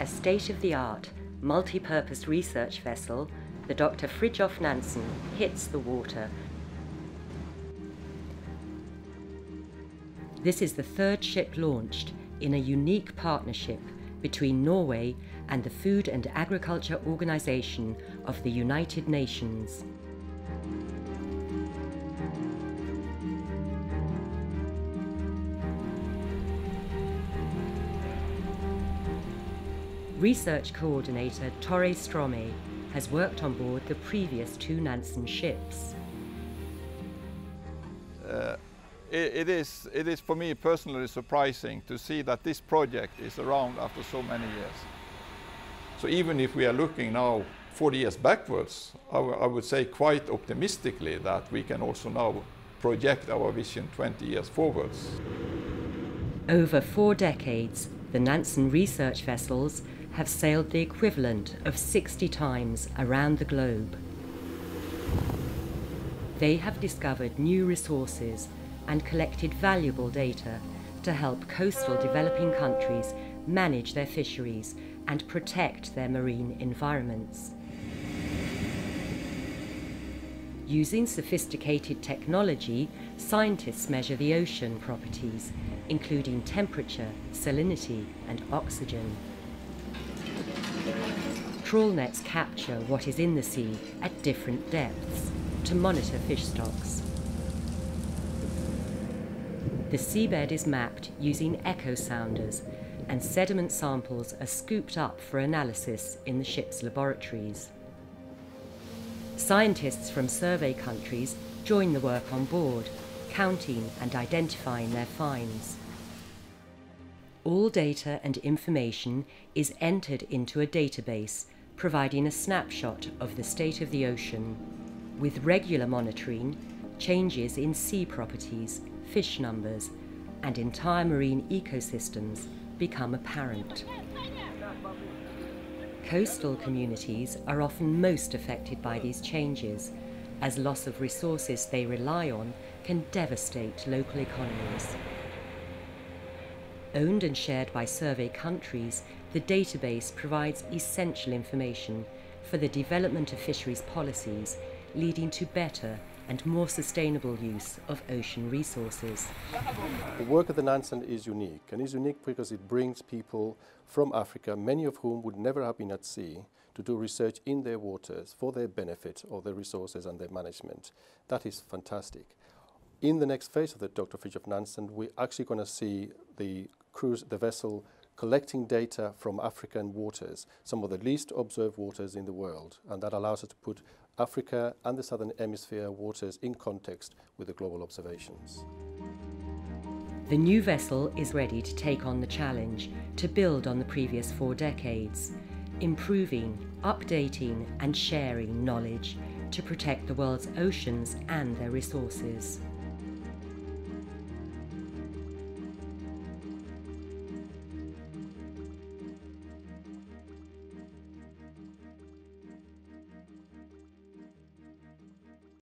A state-of-the-art, multi-purpose research vessel, the Dr Fridtjof Nansen, hits the water. This is the third ship launched in a unique partnership between Norway and the Food and Agriculture Organization of the United Nations. Research coordinator Tor E. Størmie has worked on board the previous two Nansen ships. It is for me personally surprising to see that this project is around after so many years. So even if we are looking now 40 years backwards, I would say quite optimistically that we can also now project our vision 20 years forwards. Over 4 decades, the Nansen research vessels have sailed the equivalent of 60 times around the globe. They have discovered new resources and collected valuable data to help coastal developing countries manage their fisheries and protect their marine environments. Using sophisticated technology, scientists measure the ocean properties, including temperature, salinity, and oxygen. Trawl nets capture what is in the sea at different depths to monitor fish stocks. The seabed is mapped using echo sounders, and sediment samples are scooped up for analysis in the ship's laboratories. Scientists from survey countries join the work on board, counting and identifying their finds. All data and information is entered into a database, providing a snapshot of the state of the ocean. With regular monitoring, changes in sea properties, fish numbers, and entire marine ecosystems become apparent. Coastal communities are often most affected by these changes, as loss of resources they rely on can devastate local economies. Owned and shared by survey countries, the database provides essential information for the development of fisheries policies, leading to better and more sustainable use of ocean resources. The work of the Nansen is unique, and is unique because it brings people from Africa, many of whom would never have been at sea, to do research in their waters for their benefit of their resources and their management. That is fantastic. In the next phase of the Dr. Fridtjof Nansen, we're actually going to see the vessel collecting data from African waters, some of the least observed waters in the world, and that allows us to put Africa and the Southern Hemisphere waters in context with the global observations. The new vessel is ready to take on the challenge to build on the previous 4 decades, improving, updating and sharing knowledge to protect the world's oceans and their resources.